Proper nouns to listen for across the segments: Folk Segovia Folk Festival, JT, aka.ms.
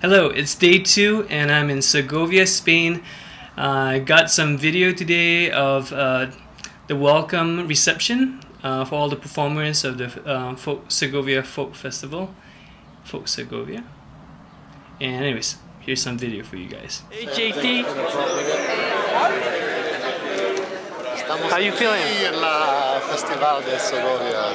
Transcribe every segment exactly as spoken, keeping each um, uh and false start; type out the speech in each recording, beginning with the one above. Hello, it's day two and I'm in Segovia, Spain. I uh, got some video today of uh, the welcome reception uh, for all the performers of the uh, Folk Segovia Folk Festival. Folk Segovia. And anyways, here's some video for you guys. Hey J T! How are you feeling? In la Festival de Segovia.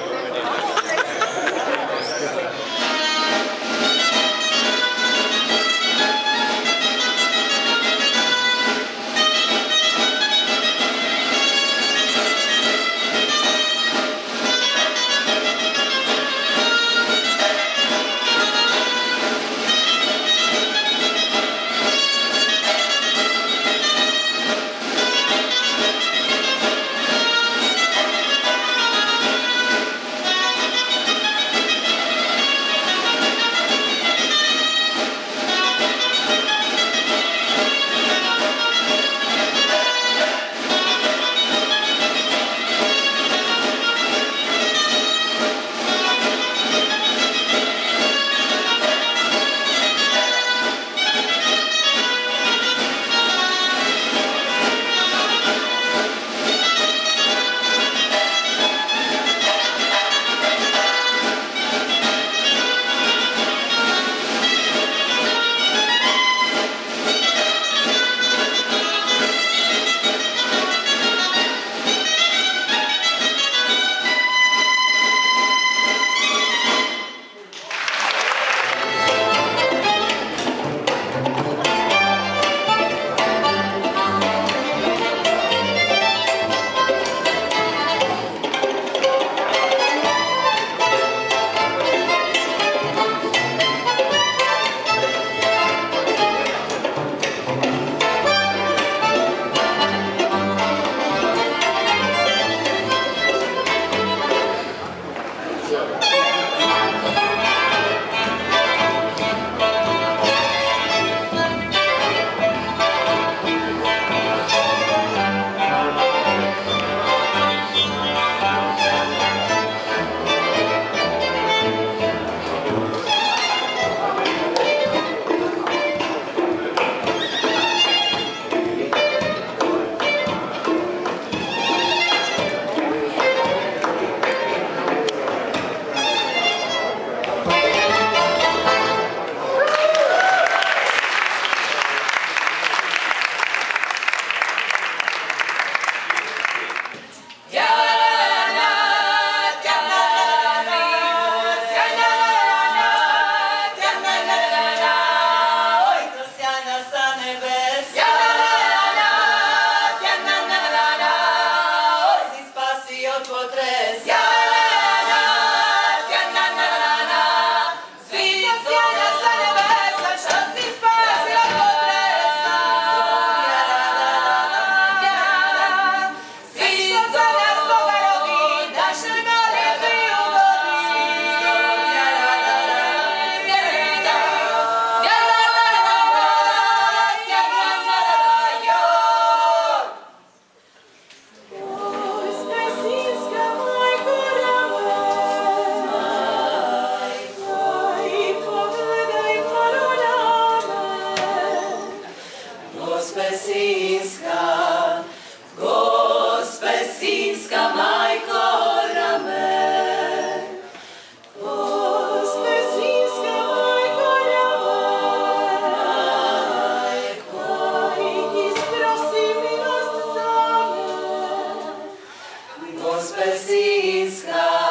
Спасибо.